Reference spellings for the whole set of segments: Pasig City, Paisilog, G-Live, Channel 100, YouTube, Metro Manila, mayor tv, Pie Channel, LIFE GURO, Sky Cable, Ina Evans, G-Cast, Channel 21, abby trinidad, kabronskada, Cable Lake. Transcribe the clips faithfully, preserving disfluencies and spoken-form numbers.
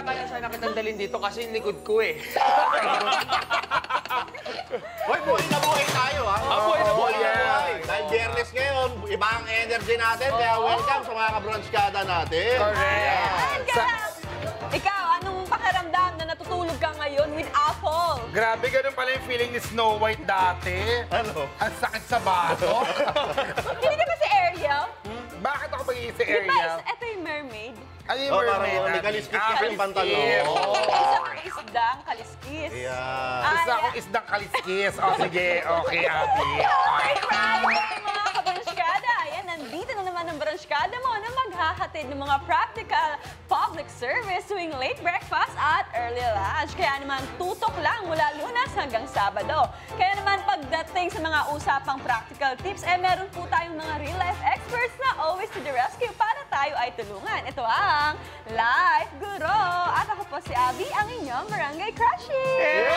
Kaya kaya sana katandalin dito kasi yung likod ko eh. Hoy, buhay na buhay tayo ha. Oh, buhay na buhay. Dahil Biyernes ngayon, iba ang energy natin. Oh. Kaya welcome sa mga kabronskada natin. Correct. Yeah. Sa ikaw, anong pakiramdam na natutulog ka ngayon with apple? Grabe, ganun pala yung feeling ni Snow White dati. Ano? Ang sakit sa bato. Hindi ka ba si Ariel? Hmm? Bakit ako pagiging si Ariel? Diba, ito yung mermaid. Ano yung oh, mermaid? May kaliskis kasi yung pantalon. Oh. Isa akong isdang kaliskis. Yeah. Isa akong isdang kaliskis. O, oh, sige. Okay, Abby. Okay, Friday, mga kabronskada. Ayan, nandito na naman ang bronskada mo na maghahatid ng mga practical public service tuwing late breakfast at early lunch. Kaya naman tutok lang mula Lunes hanggang Sabado. Kaya naman pagdating sa mga usapang practical tips, eh meron po tayong mga real-life experts na always to the rescue para tayo ay tulungan. Ito ang Life Guro. At ako po si Abby, ang inyong Barangay Crushy! Yay!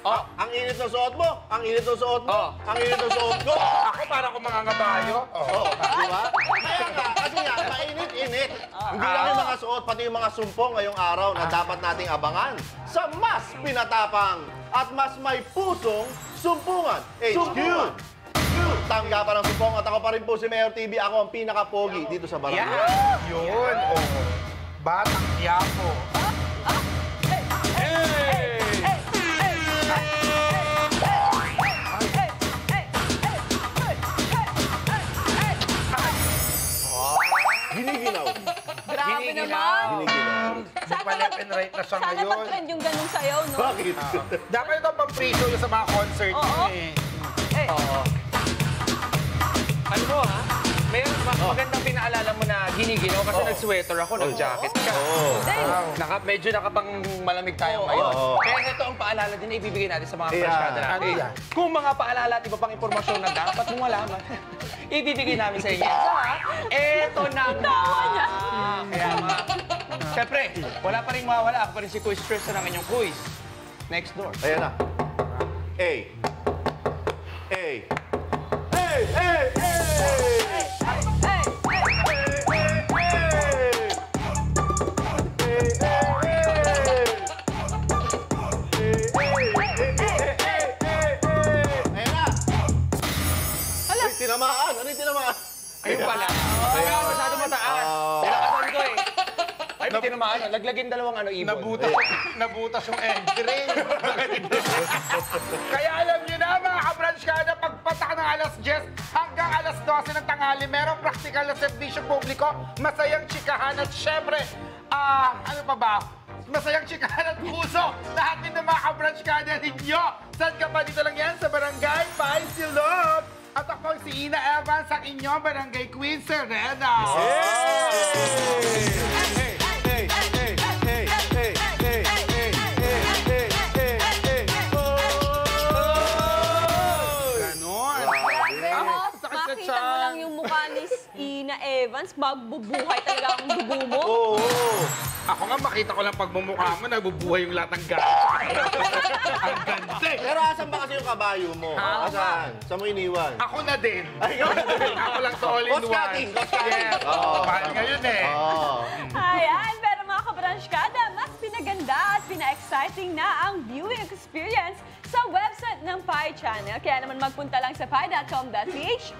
Oh. Ang init ng suot mo, ang init ng suot mo, oh. ang init ng suot ko. Ako para kung mga kabayo. Oo, di ba? Kaya nga, kasi nga, mainit-init. Oh. Hindi lang yung mga suot, pati yung mga sumpong ngayong araw na dapat nating abangan sa mas pinatapang at mas may pusong sumpungan. H Q! Sumpungan. Tanggapan ng sumpong at ako pa rin po si Mayor T V. Ako ang pinaka-pogi dito sa barangay. Yeah. Yun, oo. Oh. Batang Yapo. Ah, ah. Grabe naman. Nagpa-left and right na siya sana ngayon. Sana pag-trend yung ganun sa'yo, no? Bakit? Uh, dapat ito pang-preso yung sa mga concert niyo eh. Eh. Oo. Ano mo, ha? May magandang pinaalala mo na giniginaw kasi nag-sweater ako, nag-jacket ka. Oo. Medyo nakapang malamig tayo ngayon. Kaya ito ang paalala din na ibibigay natin sa mga freshkada natin. Kung mga paalala at iba pang impormasyon na dapat mong malaman, ibibigay namin sa inyo. Eto na nga! Kaya nga, siyempre, wala pa rin mawawala. Ako pa rin si Kuy Stress na ng inyong Kuy. Next door. Ayan na. A. A. A. A. A. Tinamaan! Ano yung tinamaan? Ayun pala. Kaya masyado mataas. Tinakasan ko eh. Ay, may tinamaan. Laglagin dalawang ano, ibon. Nabutas yung entry. Kaya alam nyo na, mga kabronskada, pagpatak ng alas diyes hanggang alas dose ng tanghali, merong praktikal na servisyo publiko, masayang chikahan at syempre, ah, ano pa ba? Masayang chikahan at puso. Lahatin ng mga kabronskada ninyo. Saan ka pa? Dito lang yan sa Barangay Pie Channel. At ako si Ina Evans, ang inyong Barangay Queen Serena. Hey! Hey! Hey! Hey! Hey! Hey! Hey! Hey! Hey! Hey! Hey! Oh! Ganon. Makita mo lang yung mukha ni Ina Evans, magbubuhay talaga ang dugo mo. Oo. Ako nga, makita ko lang pagmumukha mo, nagbubuhay yung lahat ng gata. Ang ganda eh! Pero asan ba kasi yung kabayo mo? Ah, asan? Saan mo iniwan? Ako na din. Ayun. Ako lang sa all in one. Cost-cutting, cost-cutting. Yes. Oh, mahal ngayon eh. Oh. Ayan, pero mga kabronskada, mas pinaganda at pina-exciting na ang viewing experience sa website ng Pie Channel. Kaya naman magpunta lang sa pie dot com dot p h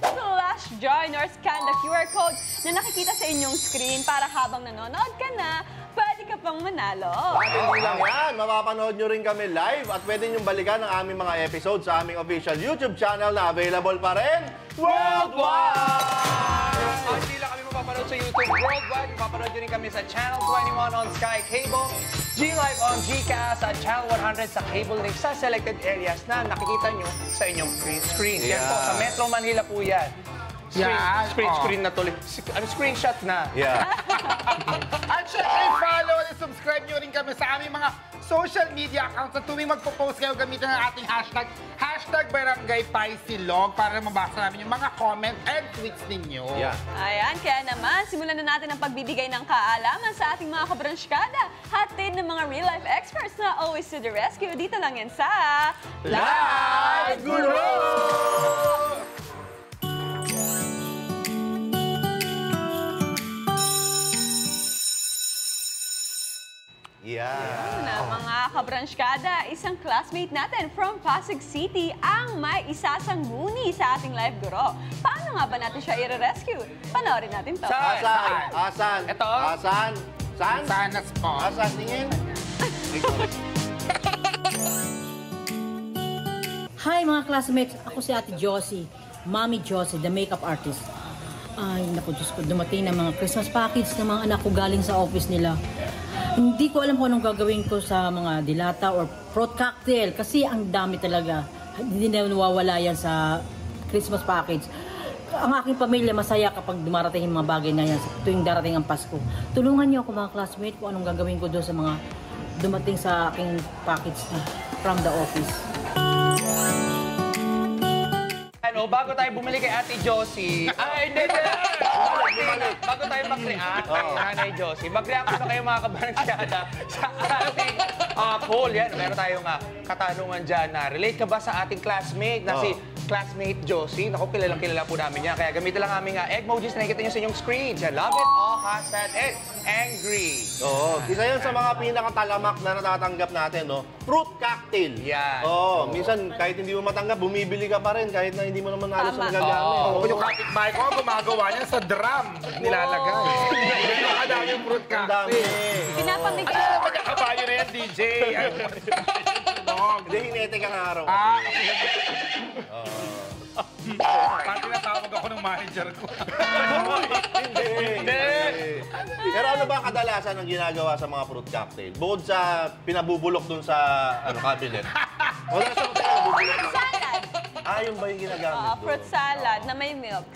slash join or scan the Q R code na nakikita sa inyong screen para habang nanonood ka na, pwede ka pang manalo. Pwede nyo lang yan. Mapapanood nyo rin kami live at pwede nyo balikan ang aming mga episodes sa aming official YouTube channel na available pa rin worldwide! At hindi lang kami mapapanood sa YouTube worldwide, mapapanood nyo rin kami sa Channel twenty-one on Sky Cable, G-Live on G-Cast at Channel one hundred sa Cable Lake sa selected areas na nakikita nyo sa inyong screen. Yeah. Yan po, sa Metro Manila po yan. Screen, yeah. screen, oh. screen na tuloy. Ano, screenshot na. Yeah. At syempre, follow at subscribe nyo rin kami sa aming mga social media accounts at tuwing magpo-post kayo, gamitin ang ating hashtag, hashtag Hashtag Barangay Paisilog para mabasa namin yung mga comment and tweets ninyo. Yeah. Ayan, kaya naman, simulan na natin ang pagbibigay ng kaalaman sa ating mga kabransyada. Hatid ng mga real-life experts na always to the rescue. Dito lang yan sa... Life Guro! Yeah. Yun na, mga kabransyada, isang classmate natin from Pasig City ang may isasangguni sa ating Life Guro. Paano nga ba natin siya i-rescue? Panoorin natin to. Saan? Saan? Asan? Ito? Asan? Saan? Sanas po. Asan? Tingin? Hi mga classmates, ako si Ate Josie, Mommy Josie, the makeup artist. Ay, naku, Diyos ko, dumating na mga Christmas package ng mga anak ko galing sa office nila. Hindi ko alam kung anong gagawin ko sa mga dilata or fruit cocktail kasi ang dami talaga. Hindi na nawawala yan sa Christmas package. Ang aking pamilya masaya kapag dumarating yung mga bagay na yan tuwing darating ang Pasko. Tulungan niyo ako mga classmates kung anong gagawin ko doon sa mga dumating sa aking package from the office. Ano, bago tayo bumili kay Ate Josie, ay hindi, hindi, hindi. Bago tayo mag-react kay Nanay Josie, mag-react na kayo mga kabarangsyada sa ating uh, poll. Yan, meron tayong uh, katanungan dyan na relate ka ba sa ating classmate na oh. si classmate Josie? Naku, kilalang kilala po namin niya. Kaya gamitin lang aming uh, emojis na nakikita niyo sa inyong screen. Siya, love it, all hashtag it, angry. Oo, oh, isa yan sa mga pinakatalamak na natatanggap natin, no? Fruit cocktail. Yan. Oo, oh, oh. minsan kahit hindi mo matanggap, bumibili ka pa rin kahit na hindi mo naman halos ang gagamit. Oo, oh. oh. yung kapitbahay ko, gumagawa niya sa drum. Nilalagay. Ang dami yung fruit cocktail. Pinapamigay. Ano naman yung kabayo na yan, D J? Hindi, hinete kang araw. Ah, Pati natawag ako ng manager ko. Hindi. Hindi. Pero ano ba kadalasan ang ginagawa sa mga fruit cocktail? Bukod sa pinabubulok dun sa cabinet. Wala sa mga pinabubulok. Salad. Ah, yun ba yung ginagamit doon? Fruit salad na may milk.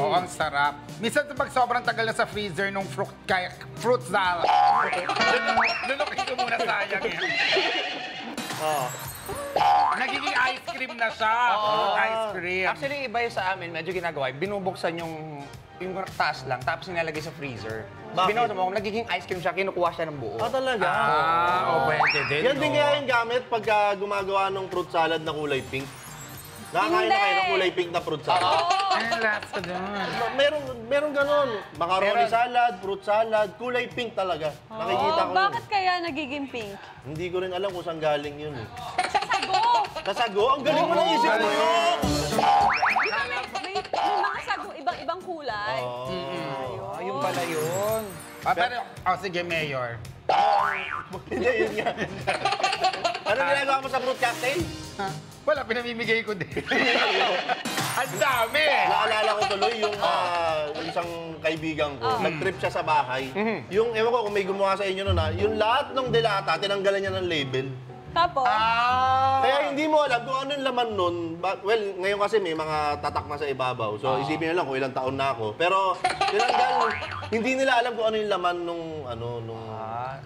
Oo, ang sarap. Minsan pag sobrang tagal na sa freezer nung fruit salad. Lunukin ko muna sayang yan. Oo. Nagiging ice cream na siya. Oh. Ice cream. Actually, iba yung sa amin. Medyo ginagawa. Binubuksan yung, yung taas lang, tapos nilalagay sa freezer. So, binawin mo, kung nagiging ice cream siya, kinukuha siya ng buo. Ah, talaga? Ah, oh. o pwede din. Yan din kaya yung gamit pagka gumagawa ng fruit salad na kulay pink. Nakakain na kayo ng kulay pink na fruit salad. Oo! Ang lasa doon. Meron, meron ganun. Macaroni salad, fruit salad, kulay pink talaga. Nakikita ko yun. Bakit kaya nagiging pink? Hindi ko rin alam kung saan galing yun. Sasago! Sasago? Ang galing mo ng isip mo yun! May mga sago, ibang-ibang kulay. Oo. Yung pala yun. Pero, oh sige, Mayor. Hindi, yun nga. Ano nilagawa mo sa fruit cocktail? Wala, pinamimigay ko din. Ang dami! Naalala ko tuloy yung uh, isang kaibigan ko. Oh. Nag-trip siya sa bahay. Mm-hmm. Yung, ewan ko kung may gumawa sa inyo nun ha, yung lahat ng dilata, tinanggalan niya ng label. Tapos? Ah. Kaya hindi mo alam kung ano yung laman nun. But, well, ngayon kasi may mga tatak na sa ibabaw. So, oh. isipin nyo lang kung ilang taon na ako. Pero, tinanggal, hindi nila alam kung ano yung laman nung, ano, nung...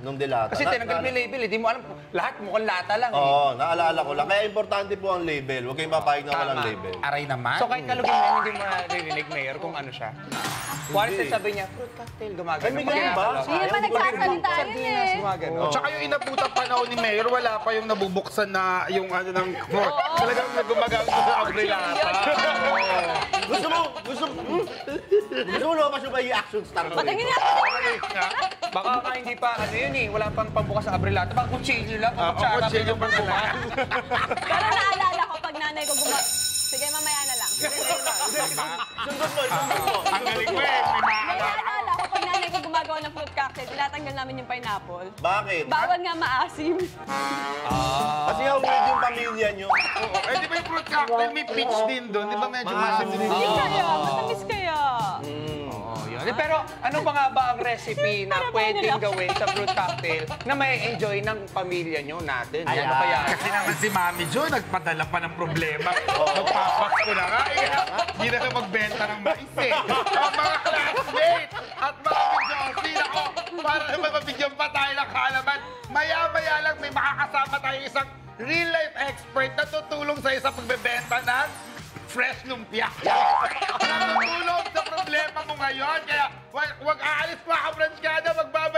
Nung dilata. Kasi tinanggal may label, hindi mo alam. Lahat mukhang lata lang. Oo, naalala ko lang. Kaya importante po ang label. Huwag kayong mapahig na walang label. Aray naman. So kahit kalugin mo, hindi mo narinig, Mayor, kung ano siya. Once din sabi niya, fruit cocktail, gumagano. Ay, may ba? Hindi pa nagsasalita yun eh. Gumagano. Tsaka yung inaputang panahon ni Mayor, wala pa yung nabubuksan na yung ano ng fruit. Talagang gumagano sa agrilata. Gusto mo, gusto mo, gusto mo lumabas yung ba yung action star mo? Patangin niya ako na. Baka ka hindi pa, ano yun eh, wala pang pambukas ng abrilata. Baka kutsilyo lang, kung kutsara, medyo pambukas. Pero naalala ko pag nanay ko gumawa. Sige, mamaya na lang. Sundot mo, sundot mo. Ang galing mo eh, may naalala ko pag nanay ko gumagawa ng fruit cocktail, tinatanggal namin yung pineapple. Bakit? Bawal nga maasim. Kasi nga weird yung pamilya nyo. Eh, di ba yung fruit cocktail may peach din doon? Di ba medyo maasim din? Hindi kaya, matamis kaya. Pero ano pa nga ba ang recipe na pwedeng gawin sa fruit cocktail na may enjoy ng pamilya nyo natin? Ay, ano kaya? Kasi naman si Mami Jo, nagpadala pa ng problema. Nagpapak ko na nga. Hindi na ka magbenta ng mais eh. Ang mga classmates at Mami Josie, ako, para naman mabigyan pa tayo ng kaalaman, maya-maya lang may makakasama tayo isang real-life expert na tutulong sa isa pag fresh lumpia. Nangulog sa problema mo ngayon, kaya wag aalis pa ka, Franskada, magbabalik.